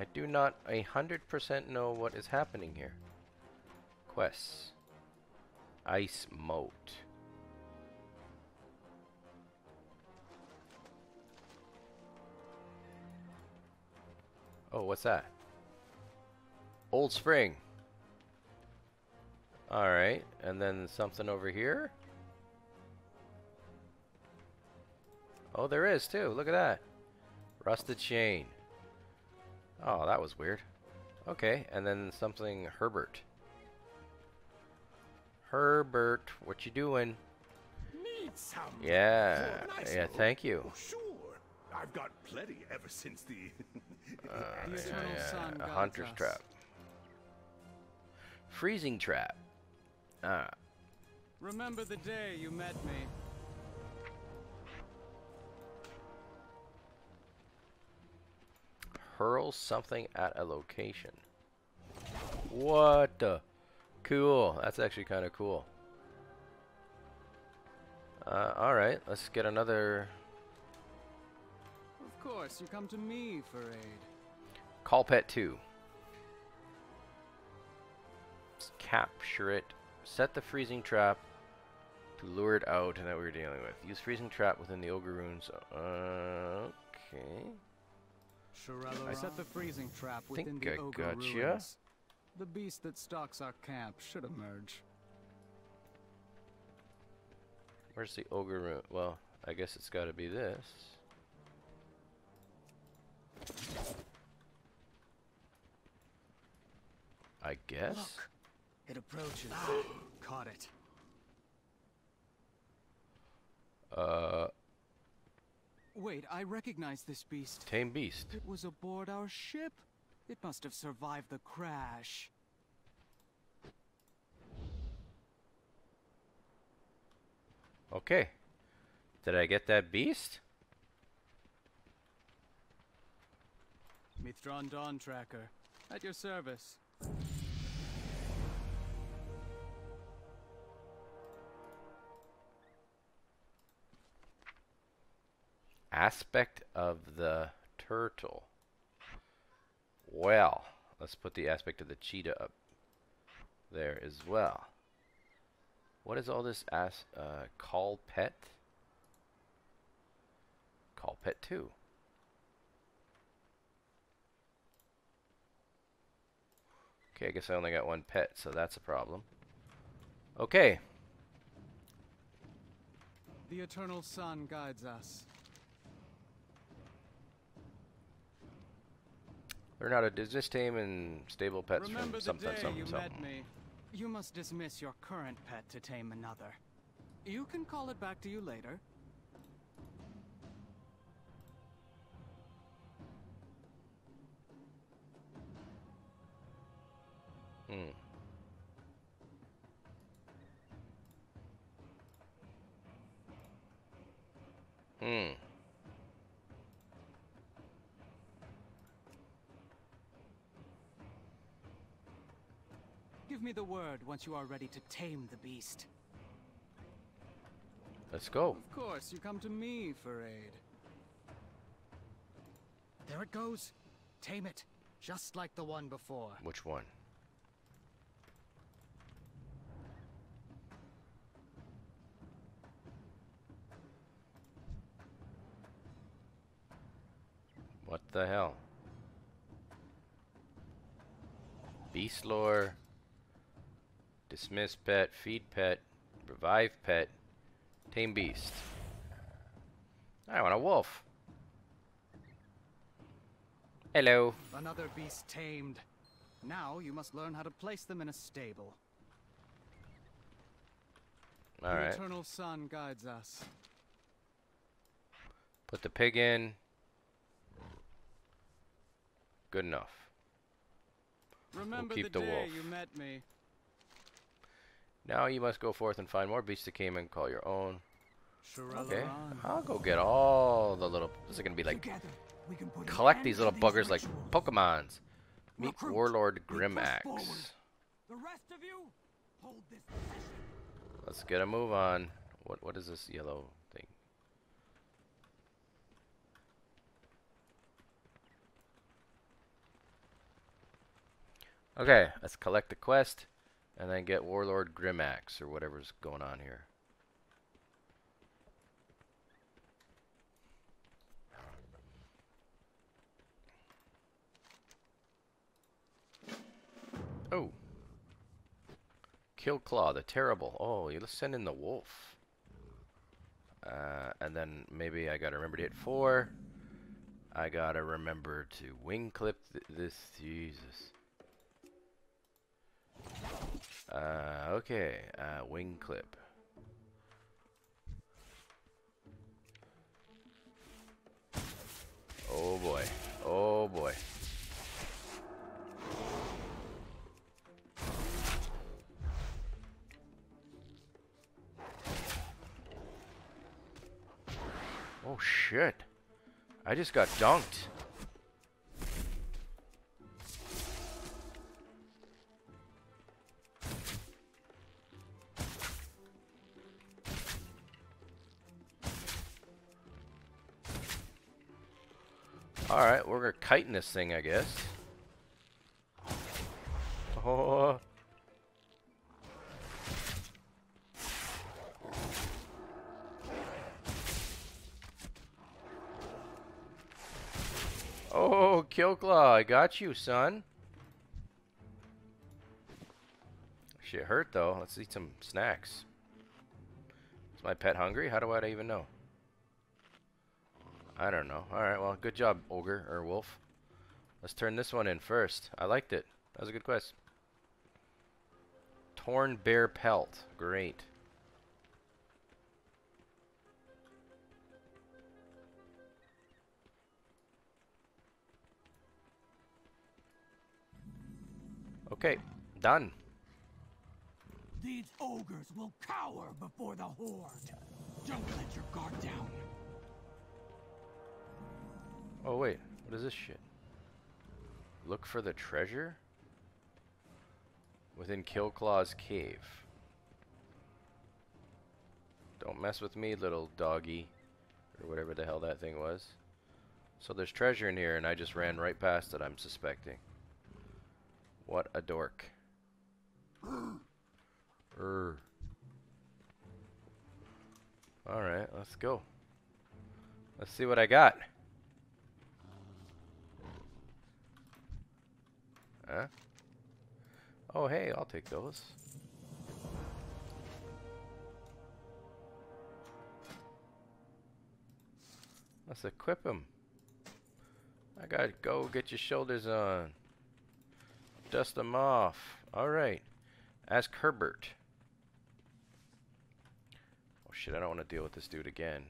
I do not 100% know what is happening here. Quests. Ice moat. Oh, what's that? Old spring. Alright, and then something over here. Oh, there is too. Look at that. Rusted chain. Oh, that was weird. Okay, and then something Herbert. Herbert, what you doing? Need some. Yeah. Nice, yeah, thank you. Oh, sure. I've got plenty ever since the yeah. A hunter's trap. Freezing trap. Ah. Remember the day you met me. Hurl something at a location. What the? Cool. That's actually kind of cool. Alright, let's get another. Of course, you come to me for aid. Call pet 2. Let's capture it. Set the freezing trap to lure it out, and that we were dealing with. Use freezing trap within the ogre runes. Okay. I set the freezing trap within the ogre ruins. The beast that stalks our camp should emerge. Where's the ogre ruin? Well, I guess it's got to be this. I guess. Look, it approaches. Caught it. Wait, I recognize this beast. Tame beast. It was aboard our ship. It must have survived the crash. Okay. Did I get that beast? Mithrand Dawntracker, at your service. Aspect of the turtle. Well, let's put the aspect of the cheetah up there as well. What is all this call pet? Call pet 2. Okay, I guess I only got one pet, so that's a problem. Okay. The eternal sun guides us. Learn how to resist tame and stable pets from something. You must dismiss your current pet to tame another. You can call it back to you later. Hmm. Hmm. Give me the word once you are ready to tame the beast. Let's go. Of course, you come to me for aid. There it goes. Tame it, just like the one before. Which one? What the hell? Beast lore. Dismiss pet, feed pet, revive pet, tame beast. I want a wolf. Hello. Another beast tamed. Now you must learn how to place them in a stable. All right. The eternal sun guides us. Put the pig in. Good enough. Remember we'll keep the wolf. You met me. Now you must go forth and find more beasts that came and call your own. Okay, I'll go get all the little... This is going to be like... Collect these little buggers like Pokemons. Meet Warlord Grimaxe. Let's get a move on. What is this yellow thing? Okay, let's collect the quest. And then get Warlord Grimaxe, or whatever's going on here. Oh. Killclaw, the Terrible. Oh, let's send in the wolf. And then maybe I gotta remember to hit 4. I gotta remember to wing clip this. Jesus. Okay, wing clip. Oh boy, oh boy. Oh shit, I just got dunked. Alright, we're gonna kite in this thing, I guess. Oh. Oh, Killclaw, I got you, son. Shit hurt, though. Let's eat some snacks. Is my pet hungry? How do I even know? I don't know. Alright, well, good job, ogre, or wolf. Let's turn this one in first. I liked it. That was a good quest. Torn bear pelt. Great. Okay, done. These ogres will cower before the horde. Don't let your guard down. Oh wait, what is this shit? Look for the treasure? Within Killclaw's cave. Don't mess with me, little doggy. Or whatever the hell that thing was. So there's treasure in here and I just ran right past it, I'm suspecting. What a dork. Alright, let's go. Let's see what I got. Huh? Oh hey, I'll take those. Let's equip him. I gotta go get your shoulders on. Dust them off. Alright. Ask Herbert. Oh shit, I don't want to deal with this dude again.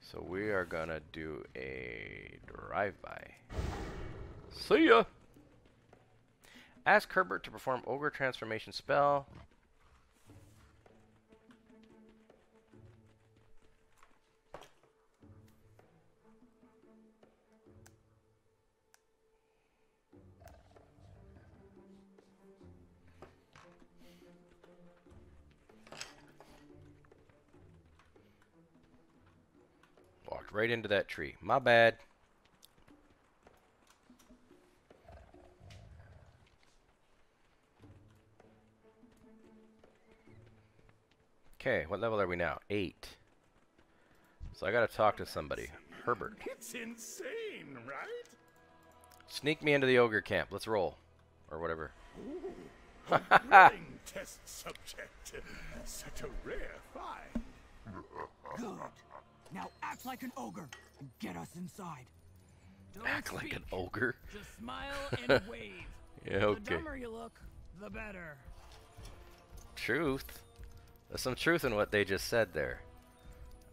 So we are gonna do a drive-by. See ya! Ask Herbert to perform Ogre Transformation spell. Walked right into that tree. My bad. Okay, what level are we now? 8. So I gotta talk to somebody. Herbert. It's insane, right? Sneak me into the ogre camp. Let's roll. Or whatever. Ooh, test subject. Such a rare find. Good. Now act like an ogre and get us inside. Don't act like an ogre? Just smile and wave. Yeah, okay. The dumber you look, the better. Truth. There's some truth in what they just said there.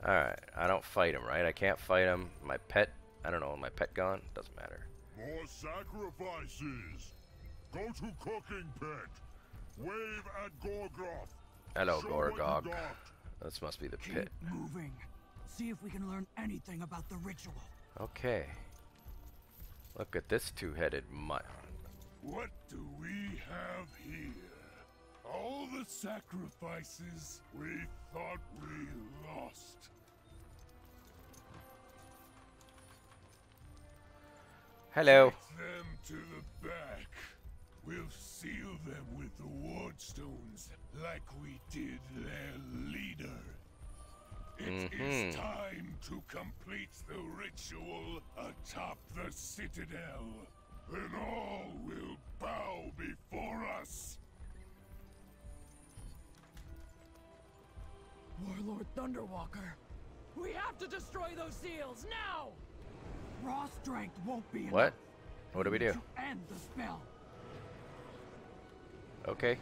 Alright, I don't fight him, right? I can't fight him. My pet, I don't know, my pet gone? Doesn't matter. More sacrifices. Go to cooking pit. Wave at Gorgroth. Hello, Gorgog. This must be the pit. Keep moving. See if we can learn anything about the ritual. Okay. Look at this two-headed mutt. What do we have here? All the sacrifices we thought we lost. Hello. Take them to the back. We'll seal them with the wardstones like we did their leader. It is time to complete the ritual atop the Citadel. And all will bow before us. Warlord Thunderwalker, we have to destroy those seals now. Raw strength won't be enough. What? What do we do? End the spell. Okay.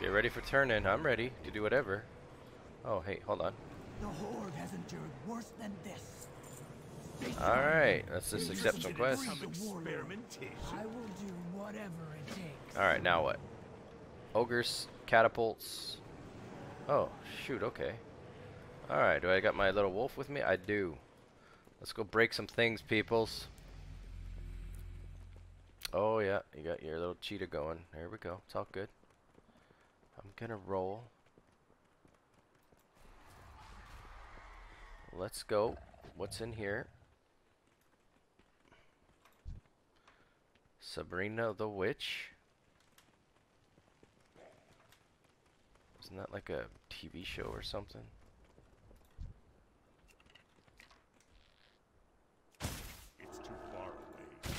Get ready for turn-in. I'm ready to do whatever. Oh hey, hold on. The horde has endured worse than this. All right, let's just accept some quests. I will do whatever it takes. All right, now what? Ogres, catapults. Oh, shoot, okay. Alright, do I got my little wolf with me? I do. Let's go break some things, peoples. Oh, yeah, you got your little cheetah going. There we go, it's all good. I'm gonna roll. Let's go. What's in here? Sabrina the Witch. Isn't that like a TV show or something? It's too far away.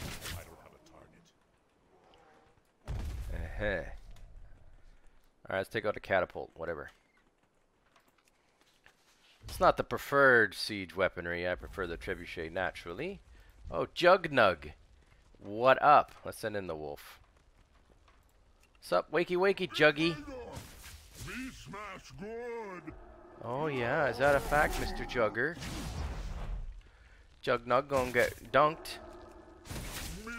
I don't have a target. Alright, let's take out a catapult, whatever. It's not the preferred siege weaponry. I prefer the trebuchet naturally. Oh, Jugnug. What up? Let's send in the wolf. Sup, wakey wakey, Juggy. Oh yeah, is that a fact, Mr. Jugger? Jugnug gonna get dunked. Me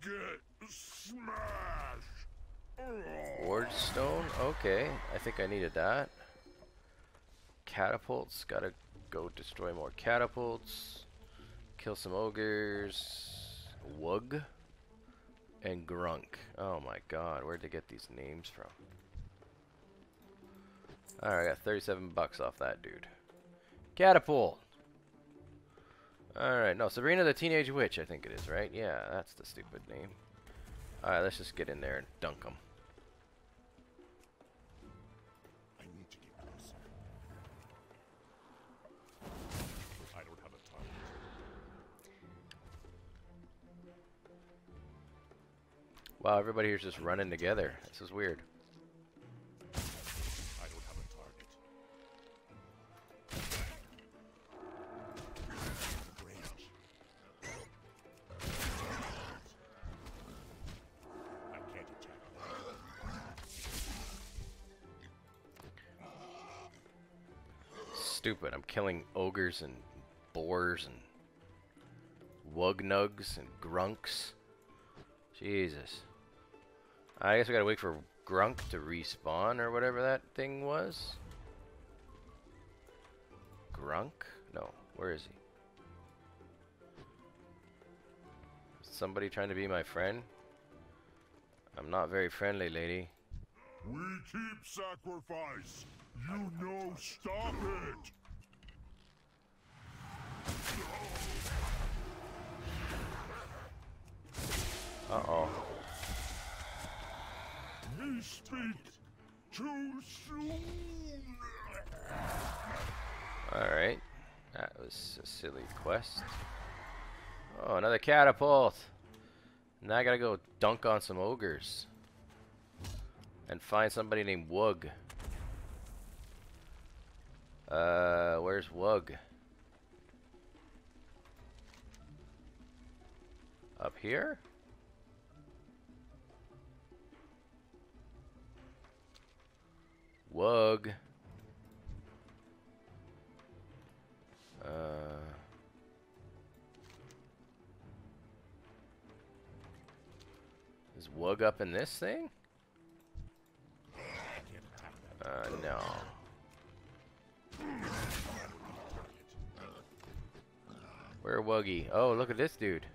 get smashed. Wizard Stone. Okay, I think I needed that. Catapults. Gotta go destroy more catapults. Kill some ogres. Wug. And Grunk. Oh my god, where'd they get these names from? Alright, I got 37 bucks off that dude. Catapult! Alright, no, Sabrina the Teenage Witch, I think it is, right? Yeah, that's the stupid name. Alright, let's just get in there and dunk them. I need to get closer. I don't have a target. Wow, everybody here's just running together. This is weird. Stupid. I'm killing ogres and boars and Wugnugs and Grunks. Jesus. I guess we gotta wait for Grunk to respawn or whatever that thing was. Grunk? No. Where is he? Is somebody trying to be my friend? I'm not very friendly, lady. We keep sacrifice. You know, stop it. Uh-oh. We speak too soon. Alright. That was a silly quest. Oh, another catapult. Now I gotta go dunk on some ogres. And find somebody named Wug. Where's Wug? Up here? Wug. Is Wug up in this thing? No. Where Wuggy? Oh, look at this dude.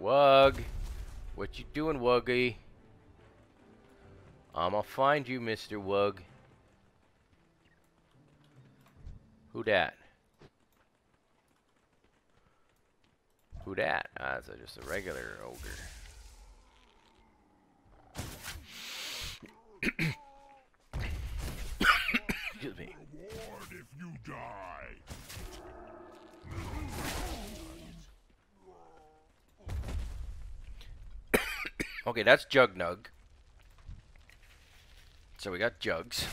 Wug! What you doing, Wuggy? I'ma find you, Mr. Wug. Who dat? Who dat? Ah, it's just a regular ogre. Excuse me. Reward if you die. Okay, that's Jugnug. So we got Jugs.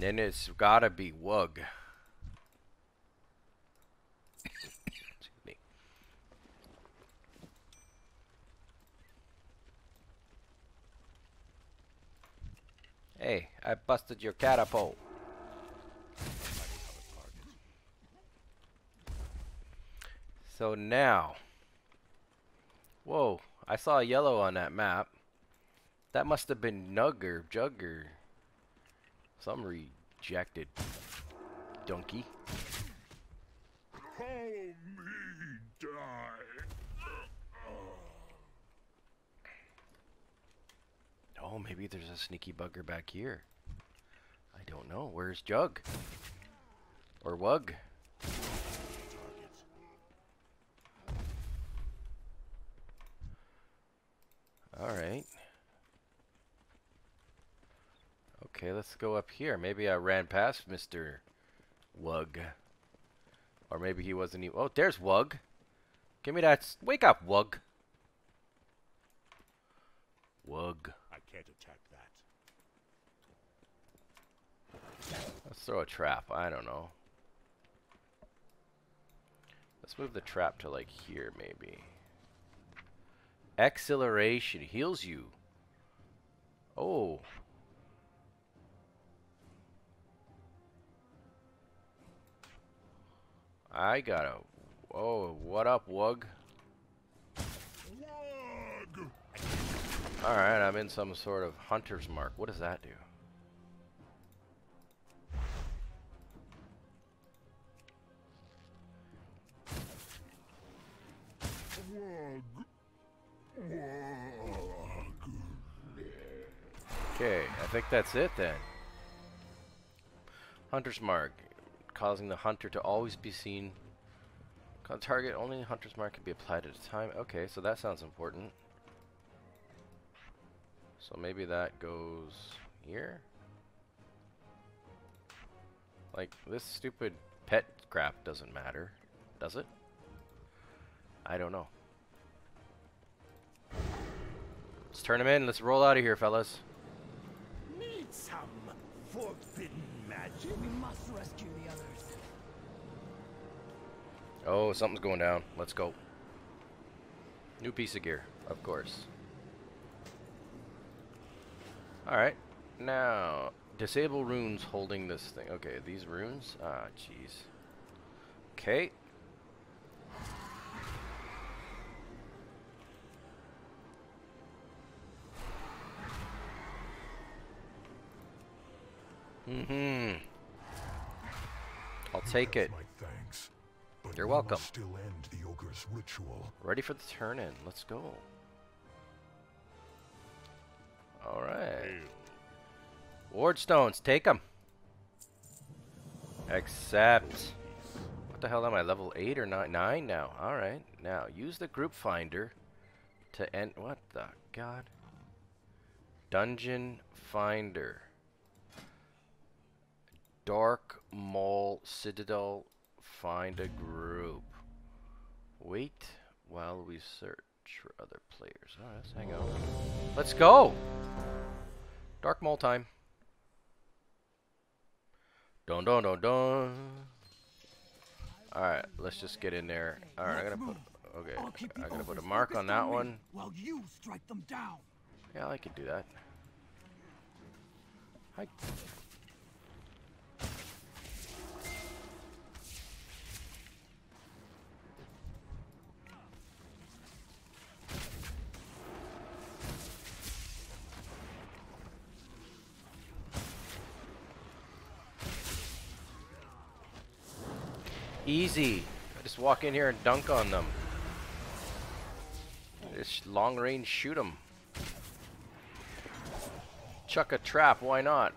Then it's gotta be Wug. Excuse me. Hey, I busted your catapult. So now, whoa! I saw yellow on that map. That must have been Nugger, Jugger. Some rejected donkey. Call me die. Oh, maybe there's a sneaky bugger back here. I don't know. Where's Jug? Or Wug? Alright. Okay, let's go up here. Maybe I ran past Mr. Wug. Or maybe he wasn't even... Oh, there's Wug. Give me that... Wake up, Wug. Wug. I can't attack that. Let's throw a trap. I don't know. Let's move the trap to, like, here, maybe. Acceleration heals you. Oh. I got a... Oh, what up, Wug? Wug! Alright, I'm in some sort of hunter's mark. What does that do? Okay, I think that's it then. Hunter's Mark, causing the hunter to always be seen. On target, only Hunter's Mark can be applied at a time. Okay, so that sounds important. So maybe that goes here? Like, this stupid pet crap doesn't matter, does it? I don't know. Let's turn him in. Let's roll out of here, fellas. Need some forbidden magic. We must rescue the others. Oh, something's going down. Let's go. New piece of gear, of course. Alright. Now, disable runes holding this thing. Okay, these runes? Ah, jeez. Okay. I'll take it. Thanks, but you're welcome. Still end the ogre's ritual. Ready for the turn in. Let's go. All right. Ward stones, take them. Except what the hell am I, level 8 or 9 now? All right. Now, use the group finder to end what the god? Dungeon finder. Darkmaul Citadel, find a group. Wait while we search for other players. Alright, let's hang on. Let's go! Darkmaul time. Dun dun dun dun. Alright, let's just get in there. Alright, I'm gonna put a mark on that one. While you strike them down. Yeah, I could do that. Hi. Easy. I just walk in here and dunk on them. Just long range shoot them. Chuck a trap, why not?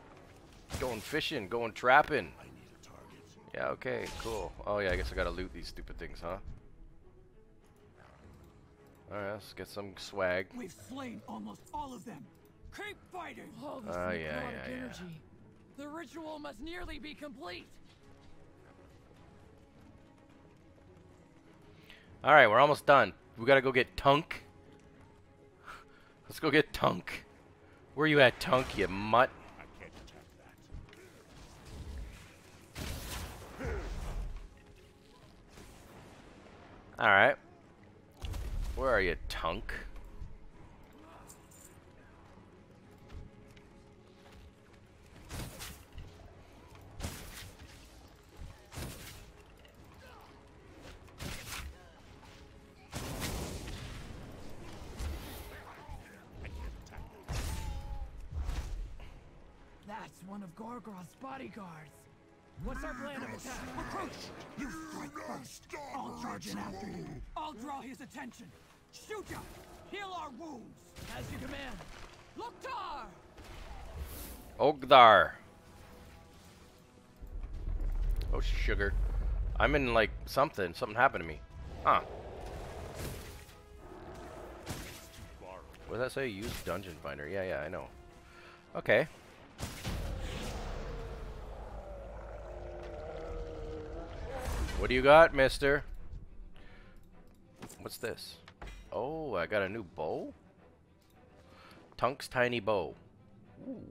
Going fishing, going trapping. Yeah, okay, cool. Oh yeah, I guess I gotta loot these stupid things, huh? Alright, let's get some swag. We've slain almost all of them. Keep fighting! Oh yeah. The ritual must nearly be complete. Alright, we're almost done. We gotta go get Tunk. Let's go get Tunk. Where you at, Tunk, you mutt? I can't detect that. Alright. Where are you, Tunk? That's one of Gorgroth's bodyguards. What's our plan of attack? Approach! You strike first! I'll charge in after you. I'll draw his attention. Shoot him! Heal our wounds! As you command. Loktar! Ogdar. Oh, sugar. I'm in, like, something. Something happened to me. Huh. What did that say? Use Dungeon Finder. Yeah, yeah, I know. Okay. What do you got, mister? What's this? Oh, I got a new bow? Tunk's tiny bow. Ooh.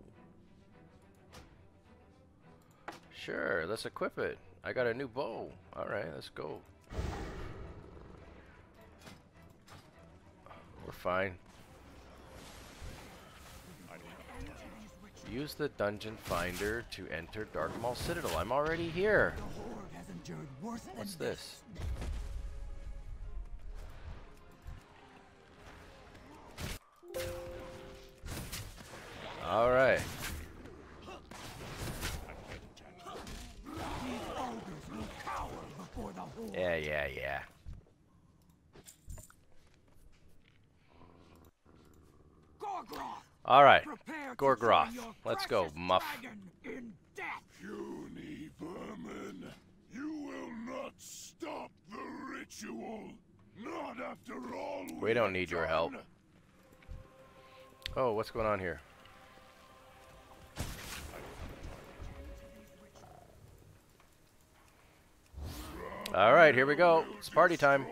Sure, let's equip it. I got a new bow. Alright, let's go. We're fine. Use the dungeon finder to enter Darkmaul Citadel. I'm already here. What's this? All right. Yeah. All right, Gorgroth, let's go, muff. Puny vermin, you will not stop the ritual. Not after all. We don't need your help. Oh, what's going on here? All right, here we go. It's party time.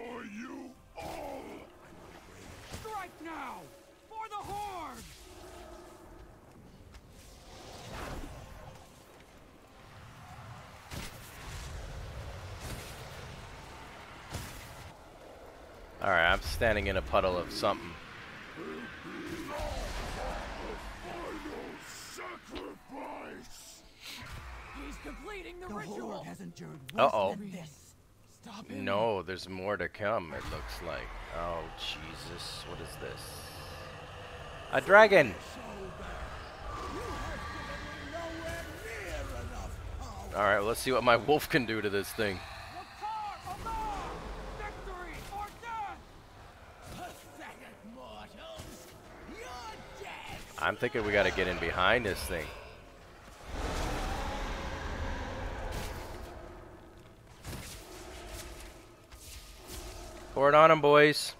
Alright, I'm standing in a puddle of something. Uh-oh. No, there's more to come, it looks like. Oh, Jesus. What is this? A dragon! Alright, well, let's see what my wolf can do to this thing. I'm thinking we gotta get in behind this thing. Pour it on him, boys.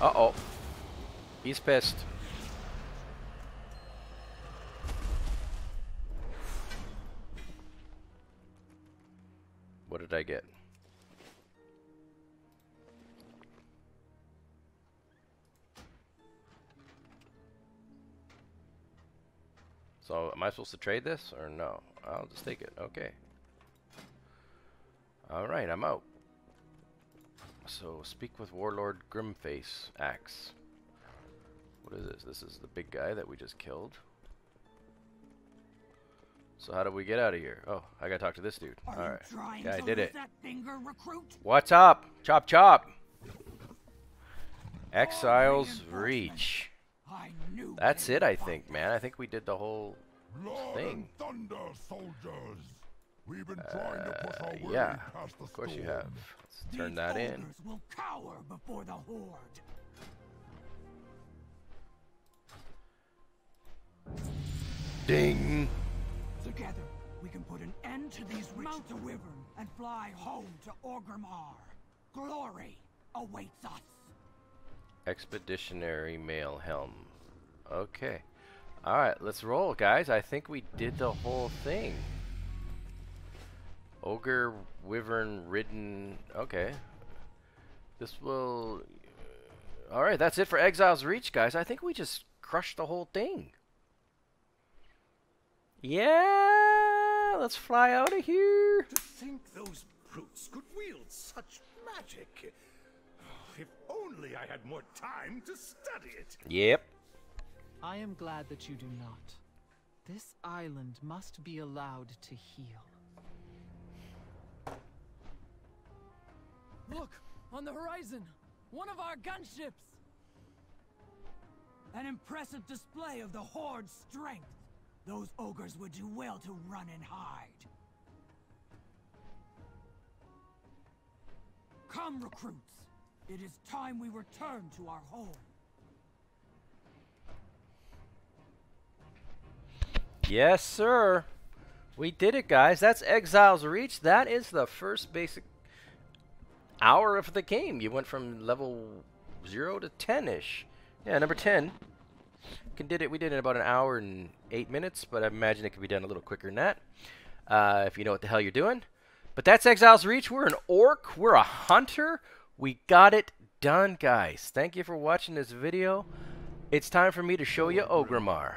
Uh-oh. He's pissed. What did I get? So, am I supposed to trade this or no? I'll just take it. Okay. Alright, I'm out. So, speak with Warlord Grimface Axe. What is this? This is the big guy that we just killed. So, how do we get out of here? Oh, I gotta talk to this dude. Alright. Yeah, I did it. What's up? Chop, chop! Exile's Reach. That's it, I think, man. I think we did the whole thing. Thunder soldiers. We've been trying to push our way past the storm. Of course you have. Let's turn that in. Will cower before the horde. Ding. Together, we can put an end to these rituals. Mount the wyvern and fly home to Orgrimmar. Glory awaits us. Expeditionary mail helm. Okay. Alright, let's roll, guys. I think we did the whole thing. Ogre, wyvern, ridden. Okay. This will... Alright, that's it for Exile's Reach, guys. I think we just crushed the whole thing. Yeah! Let's fly out of here! To think those brutes could wield such magic. If only I had more time to study it. Yep. I am glad that you do not. This island must be allowed to heal. Look, on the horizon, one of our gunships. An impressive display of the Horde's strength. Those ogres would do well to run and hide. Come, recruits. It is time we return to our home. Yes, sir. We did it, guys. That's Exile's Reach. That is the first basic hour of the game. You went from level 0 to 10-ish. Yeah, number 10. We did it in about an hour and 8 minutes, but I imagine it could be done a little quicker than that. If you know what the hell you're doing. But that's Exile's Reach. We're an orc. We're a hunter. We got it done, guys. Thank you for watching this video. It's time for me to show you Orgrimmar.